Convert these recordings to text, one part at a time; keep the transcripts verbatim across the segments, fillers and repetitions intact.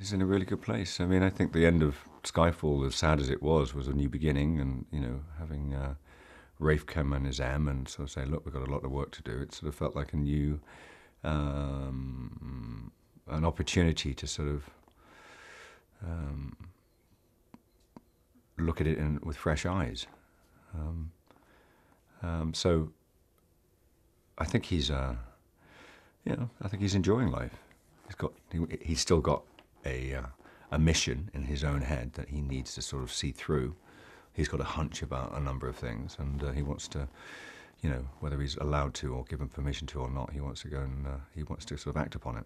He's in a really good place. I mean, I think the end of Skyfall, as sad as it was, was a new beginning, and, you know, having uh, Ralph come and his M and sort of say, look, we've got a lot of work to do, it sort of felt like a new, um, an opportunity to sort of um, look at it in, with fresh eyes. Um, um, so I think he's, uh, you know, I think he's enjoying life. He's got, he, he's still got a, uh, a mission in his own head that he needs to sort of see through. He's got a hunch about a number of things, and uh, he wants to, you know, whether he's allowed to or given permission to or not, he wants to go and uh, he wants to sort of act upon it.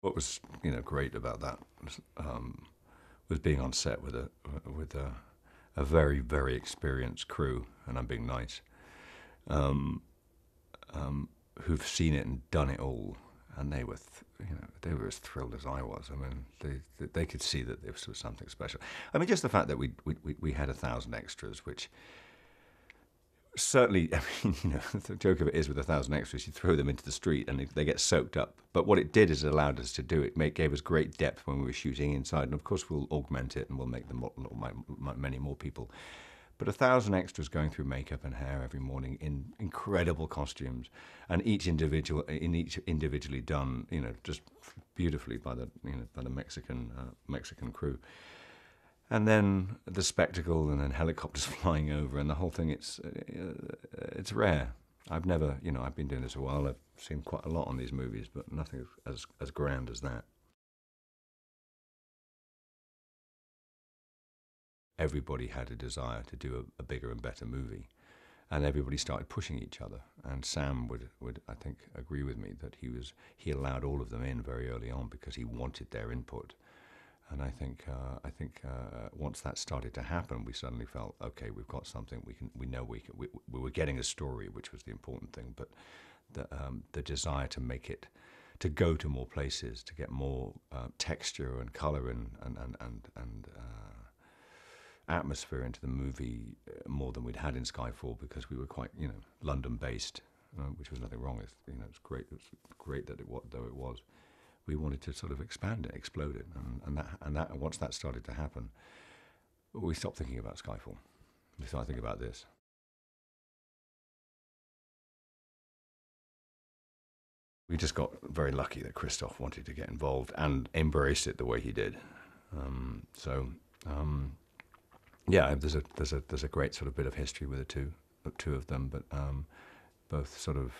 What was, you know, great about that um, was being on set with a with a, a very very experienced crew, and I'm being nice, um, um, who've seen it and done it all, and they were, th you know, they were as thrilled as I was. I mean, they they could see that this was something special. I mean, just the fact that we we we had a thousand extras, which certainly, I mean, you know, the joke of it is with a thousand extras, you throw them into the street and they get soaked up. But what it did is it allowed us to do it. It gave us great depth when we were shooting inside, and of course we'll augment it and we'll make them many more people. But a thousand extras going through makeup and hair every morning in incredible costumes, and each individual, in each individually done, you know, just beautifully by the, you know, by the Mexican uh, Mexican crew. And then the spectacle, and then helicopters flying over, and the whole thing—it's it's rare. I've never, you know, I've been doing this a while. I've seen quite a lot on these movies, but nothing as as grand as that. Everybody had a desire to do a, a bigger and better movie, and everybody started pushing each other. And Sam would would I think agree with me that he was he allowed all of them in very early on because he wanted their input. And I think uh, I think uh, once that started to happen, we suddenly felt, okay, we've got something. We can we know we can, we, we were getting a story, which was the important thing. But the um, the desire to make it, to go to more places, to get more uh, texture and color and and and and, and uh, atmosphere into the movie more than we'd had in Skyfall, because we were quite, you know, London based, uh, which was nothing wrong. It's, you know, it's great. It's great that it what though it was. We wanted to sort of expand it, explode it, and, and that and that once that started to happen, we stopped thinking about Skyfall. We started thinking about this. We just got very lucky that Christoph wanted to get involved and embrace it the way he did. Um, so um, yeah, there's a there's a there's a great sort of bit of history with the two the two of them, but um, both sort of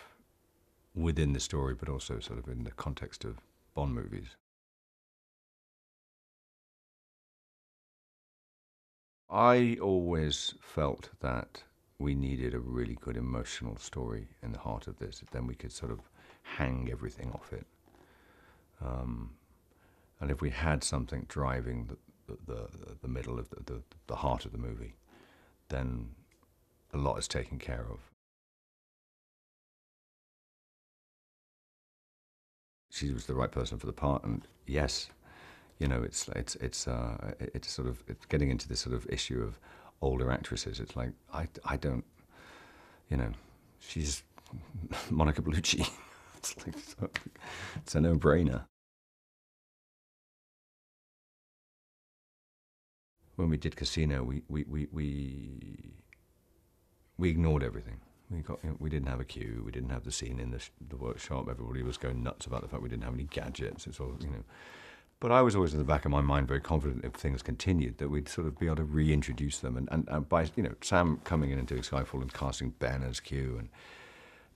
within the story, but also sort of in the context of Bond movies. I always felt that we needed a really good emotional story in the heart of this. Then we could sort of hang everything off it. Um, and if we had something driving the, the, the, the middle of the, the, the heart of the movie, then a lot is taken care of. She was the right person for the part, and yes, you know, it's it's it's uh, it's sort of it's getting into this sort of issue of older actresses. It's like I I don't, you know, she's Monica Bellucci. It's like it's a no-brainer. When we did Casino, we we we we, we ignored everything. We, got, you know, we didn't have a queue, we didn't have the scene in the, sh the workshop, everybody was going nuts about the fact we didn't have any gadgets, it's all, you know. But I was always in the back of my mind very confident if things continued that we'd sort of be able to reintroduce them, and, and, and by, you know, Sam coming in and doing Skyfall and casting Ben as Q and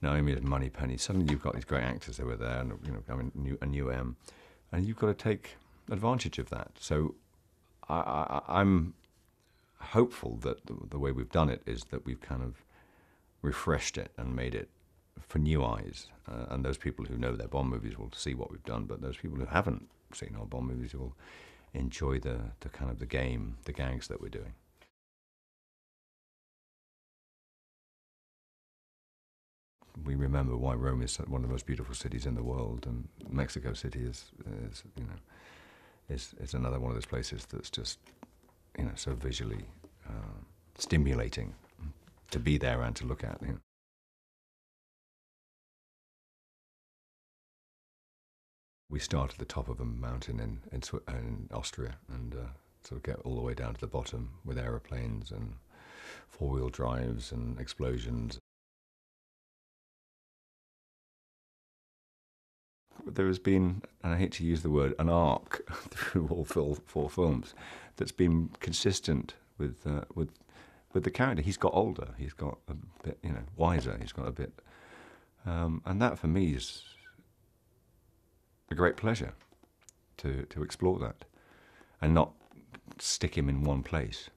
Naomie as Moneypenny, suddenly you've got these great actors that were there, and, you know, I mean, new, a new M, and you've got to take advantage of that. So I, I, I'm hopeful that the, the way we've done it is that we've kind of refreshed it and made it for new eyes, uh, and those people who know their Bond movies will see what we've done, but those people who haven't seen our Bond movies will enjoy the, the kind of the game, the gags that we're doing. We remember why Rome is one of the most beautiful cities in the world, and Mexico City is, is you know, is, is another one of those places that's just, you know, so visually uh, stimulating to be there and to look at. You know. We start at the top of a mountain in, in, in Austria and uh, sort of get all the way down to the bottom with aeroplanes and four-wheel drives and explosions. There has been, and I hate to use the word, an arc through all four films that's been consistent with uh, with with the character. He's got older, he's got a bit, you know, wiser, he's got a bit, um, and that for me is a great pleasure to to explore that and not stick him in one place.